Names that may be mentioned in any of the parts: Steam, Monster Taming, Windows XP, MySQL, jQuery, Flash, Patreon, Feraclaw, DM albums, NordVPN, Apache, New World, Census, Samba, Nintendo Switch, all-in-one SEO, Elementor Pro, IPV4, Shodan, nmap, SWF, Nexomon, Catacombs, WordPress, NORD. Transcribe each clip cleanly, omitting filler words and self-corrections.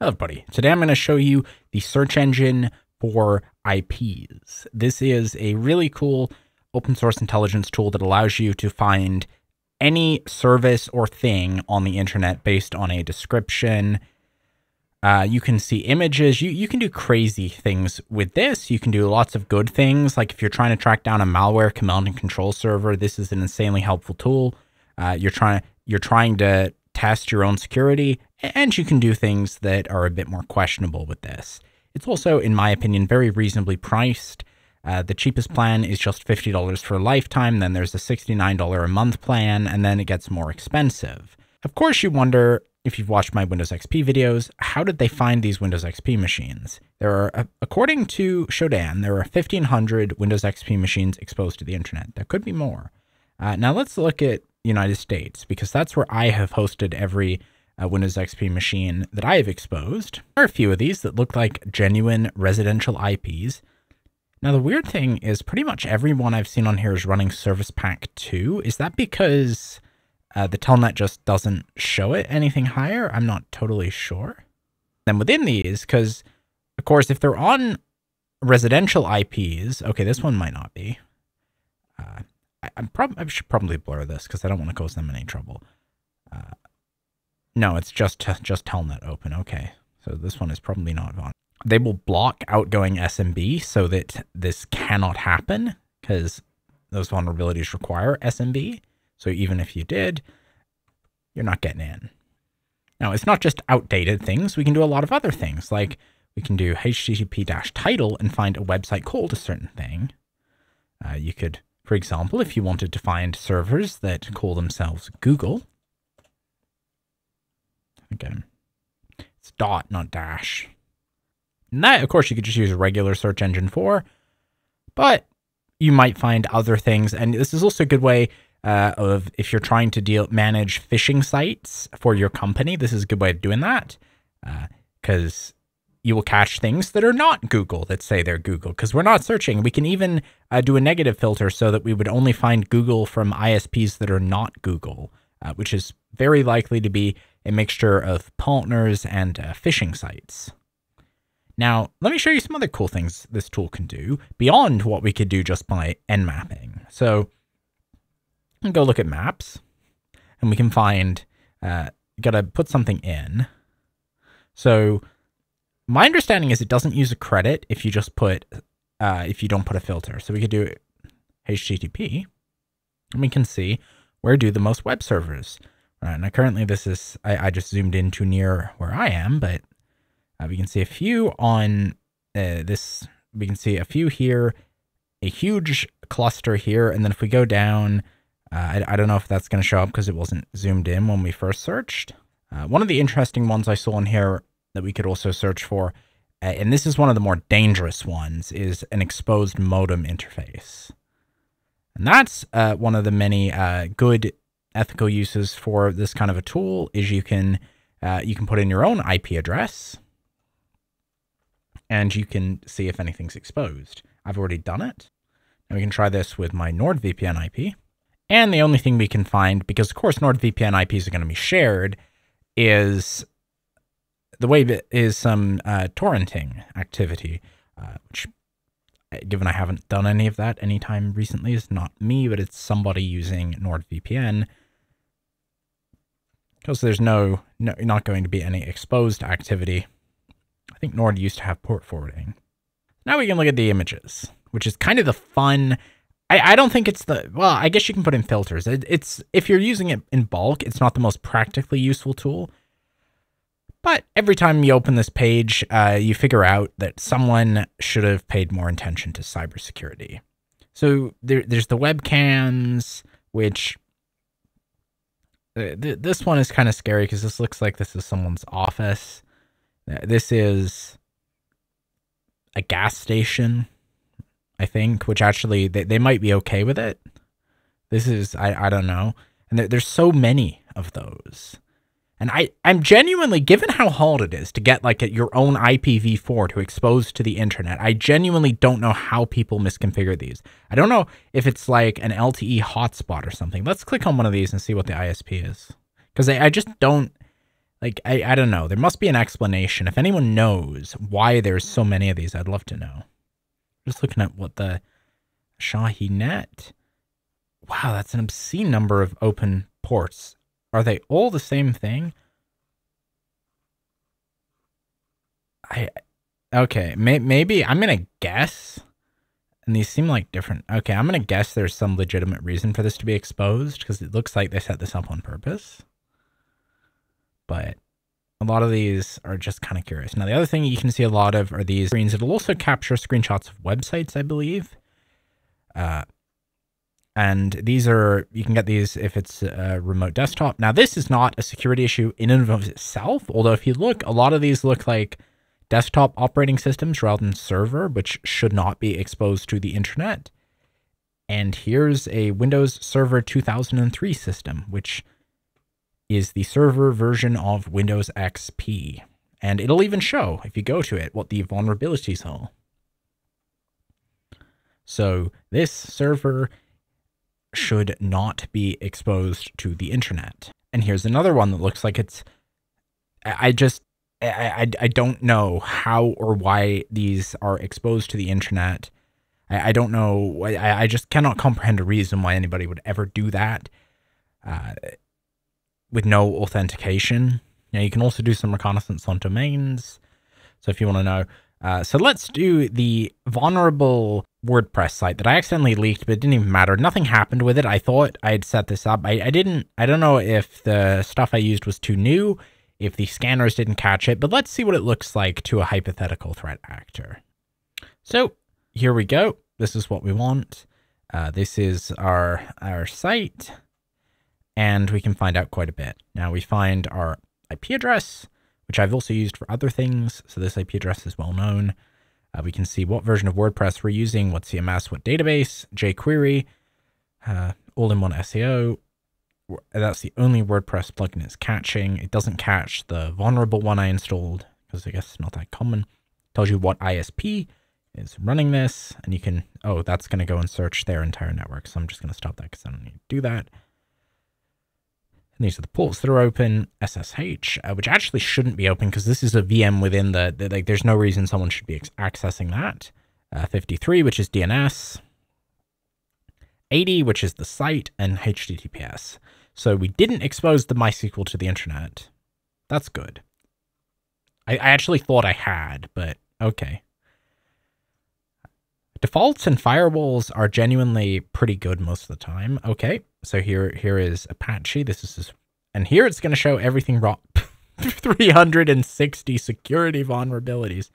Everybody, today I'm going to show you the search engine for IPs. This is a really cool open source intelligence tool that allows you to find any service or thing on the internet based on a description. You can see images. You can do crazy things with this. You can do lots of good things. Like if you're trying to track down a malware command and control server, this is an insanely helpful tool. You're trying to test your own security, and you can do things that are a bit more questionable with this. It's also, in my opinion, very reasonably priced. The cheapest plan is just $50 for a lifetime. Then there's a $69 a month plan, and then it gets more expensive. Of course, you wonder, if you've watched my Windows XP videos, how did they find these Windows XP machines? There are, according to Shodan, there are 1,500 Windows XP machines exposed to the internet. There could be more. Now let's look at United States, because that's where I have hosted every Windows XP machine that I have exposed. There are a few of these that look like genuine residential IPs. Now, the weird thing is pretty much everyone I've seen on here is running Service Pack 2. Is that because the telnet just doesn't show it anything higher? I'm not totally sure. Then within these, because, of course, if they're on residential IPs, okay, this one might not be. I should probably blur this because I don't want to cause them any trouble. No, it's just telnet open. Okay, so this one is probably not on. They will block outgoing SMB so that this cannot happen because those vulnerabilities require SMB. So even if you did, you're not getting in. Now, it's not just outdated things. We can do a lot of other things. Like we can do http-title and find a website called a certain thing. You could, for example, if you wanted to find servers that call themselves Google. Again, it's dot, not dash. And that, of course, you could just use a regular search engine for, but you might find other things. And this is also a good way of, if you're trying to manage phishing sites for your company, this is a good way of doing that, because you will catch things that are not Google that say they're Google, because we're not searching. We can even do a negative filter so that we would only find Google from ISPs that are not Google, which is very likely to be a mixture of partners and phishing sites. Now, let me show you some other cool things this tool can do beyond what we could do just by nmapping. So we can go look at maps, and we can find, got to put something in. So my understanding is it doesn't use a credit if you just put, if you don't put a filter. So we could do HTTP, and we can see where do the most web servers. All right, now currently this is, I just zoomed in to near where I am, but we can see a few on this. We can see a few here, a huge cluster here. And then if we go down, I don't know if that's going to show up because it wasn't zoomed in when we first searched. One of the interesting ones I saw on here that we could also search for, and this is one of the more dangerous ones, is an exposed modem interface. And that's one of the many good ethical uses for this kind of a tool, is you can put in your own IP address, and you can see if anything's exposed. I've already done it. And we can try this with my NordVPN IP. And the only thing we can find, because of course NordVPN IPs are going to be shared, is the way that is some torrenting activity, which, given I haven't done any of that anytime recently, is not me, but it's somebody using NordVPN. Because there's not going to be any exposed activity. I think Nord used to have port forwarding. Now we can look at the images, which is kind of the fun. I don't think it's the, well, I guess you can put in filters. It's if you're using it in bulk, it's not the most practically useful tool. But every time you open this page, you figure out that someone should have paid more attention to cybersecurity. So there's the webcams, which this one is kind of scary because this looks like this is someone's office. This is a gas station, I think, which actually they might be okay with it. This is, I don't know. And there's so many of those. And I'm genuinely, given how hard it is to get like your own IPv4 to expose to the internet, I genuinely don't know how people misconfigure these. I don't know if it's like an LTE hotspot or something. Let's click on one of these and see what the ISP is. Because I just don't, Like, I don't know. There must be an explanation. If anyone knows why there's so many of these, I'd love to know. Just looking at what the Shahi net. Wow, that's an obscene number of open ports. Are they all the same thing? Okay, maybe I'm going to guess. And these seem like different. Okay, I'm going to guess there's some legitimate reason for this to be exposed, because it looks like they set this up on purpose. But a lot of these are just kind of curious. Now, the other thing you can see a lot of are these screens. It'll also capture screenshots of websites, I believe. And these are, you can get these if it's a remote desktop. Now, this is not a security issue in and of itself. Although if you look, a lot of these look like desktop operating systems rather than server, which should not be exposed to the internet. And here's a Windows Server 2003 system, which is the server version of Windows XP. And it'll even show, if you go to it, what the vulnerabilities are. So this server should not be exposed to the internet. And here's another one that looks like it's, I don't know how or why these are exposed to the internet. I don't know. I just cannot comprehend a reason why anybody would ever do that with no authentication. Now, you can also do some reconnaissance on domains. So if you want to know. So let's do the vulnerable WordPress site that I accidentally leaked, but it didn't even matter. Nothing happened with it. I thought I had set this up. I didn't. I don't know if the stuff I used was too new, if the scanners didn't catch it, but let's see what it looks like to a hypothetical threat actor. So here we go. This is what we want. This is our site, and we can find out quite a bit. Now we find our IP address, which I've also used for other things. So this IP address is well known. We can see what version of WordPress we're using, what CMS, what database, jQuery, all-in-one SEO. That's the only WordPress plugin it's catching. It doesn't catch the vulnerable one I installed, because I guess it's not that common. It tells you what ISP is running this, and you can, oh, that's going to go and search their entire network. So I'm just going to stop that because I don't need to do that. And these are the ports that are open, SSH, which actually shouldn't be open because this is a VM within the like, there's no reason someone should be accessing that. 53, which is DNS. 80, which is the site, and HTTPS. So we didn't expose the MySQL to the internet. That's good. I actually thought I had, but okay. Defaults and firewalls are genuinely pretty good most of the time. Okay, so here is Apache. And here it's going to show everything wrong. 360 security vulnerabilities.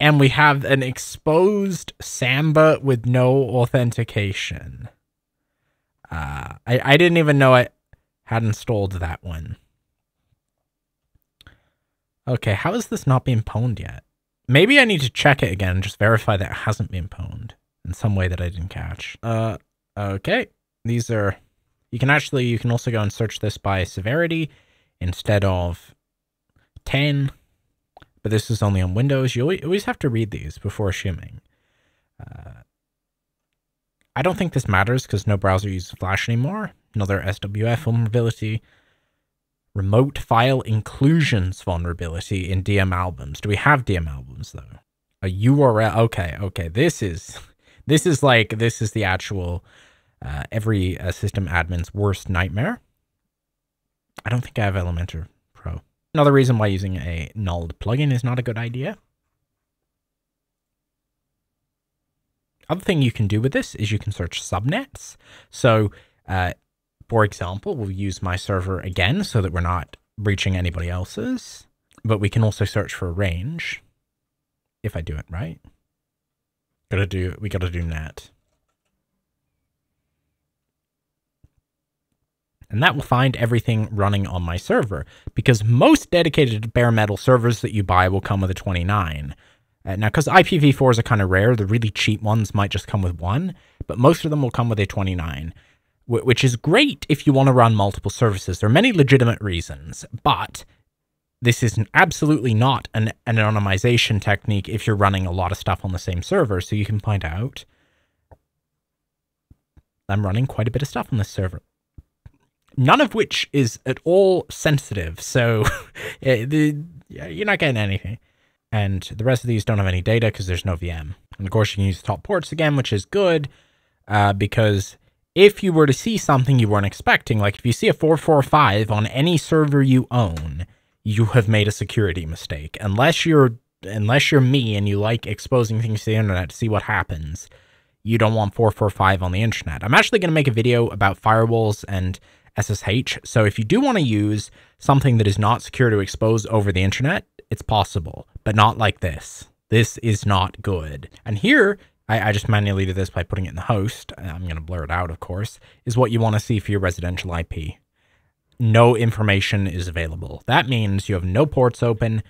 And we have an exposed Samba with no authentication. I didn't even know I had installed that one. Okay, how is this not being pwned yet? Maybe I need to check it again and just verify that it hasn't been pwned in some way that I didn't catch. Okay, these are... you can also go and search this by severity instead of 10. But this is only on Windows. You always have to read these before assuming. I don't think this matters because no browser uses Flash anymore. Another SWF vulnerability. Remote file inclusions vulnerability in DM albums. Do we have DM albums though? A URL. Okay. This is the actual every system admin's worst nightmare. I don't think I have Elementor Pro. Another reason why using a null plugin is not a good idea. Other thing you can do with this is you can search subnets. So, for example, we'll use my server again so that we're not breaching anybody else's, but we can also search for a range. If I do it right, we gotta do net. And that will find everything running on my server, because most dedicated bare metal servers that you buy will come with a 29. Now, because IPv4s are kind of rare, the really cheap ones might just come with one, but most of them will come with a 29, which is great if you want to run multiple services. There are many legitimate reasons, but this is absolutely not an anonymization technique if you're running a lot of stuff on the same server. So you can find out I'm running quite a bit of stuff on this server. none of which is at all sensitive. So you're not getting anything. And the rest of these don't have any data because there's no VM. And of course you can use the top ports again, which is good because if you were to see something you weren't expecting, like if you see a 445 on any server you own, you have made a security mistake. Unless you're me and you like exposing things to the internet to see what happens, you don't want 445 on the internet. I'm actually going to make a video about firewalls and SSH. So if you do want to use something that is not secure to expose over the internet, it's possible, but not like this. This is not good. And here, I just manually did this by putting it in the host. I'm going to blur it out, of course, is what you want to see for your residential IP. No information is available. That means you have no ports open.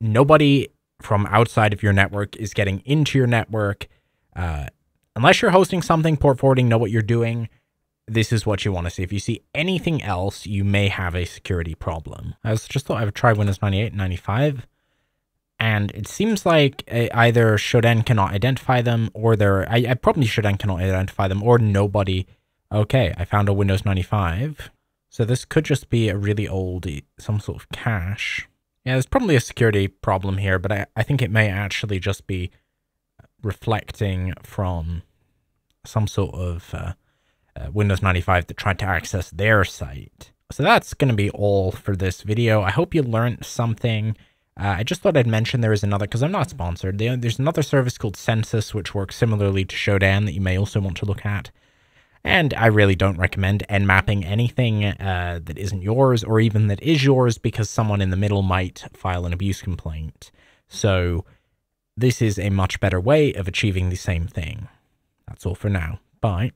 Nobody from outside of your network is getting into your network. Unless you're hosting something, port forwarding, know what you're doing. This is what you want to see. If you see anything else, you may have a security problem. I just thought I would try Windows 98 and 95. And it seems like either Shodan cannot identify them or probably Shodan cannot identify them or nobody. Okay, I found a Windows 95. So this could just be a really old, some sort of cache. Yeah, there's probably a security problem here, but I think it may actually just be reflecting from some sort of Windows 95 that tried to access their site. So that's going to be all for this video. I hope you learned something. I just thought I'd mention there is another, because I'm not sponsored. There's another service called Census, which works similarly to Shodan that you may also want to look at. And I really don't recommend nmapping anything that isn't yours or even that is yours, because someone in the middle might file an abuse complaint. So this is a much better way of achieving the same thing. That's all for now. Bye.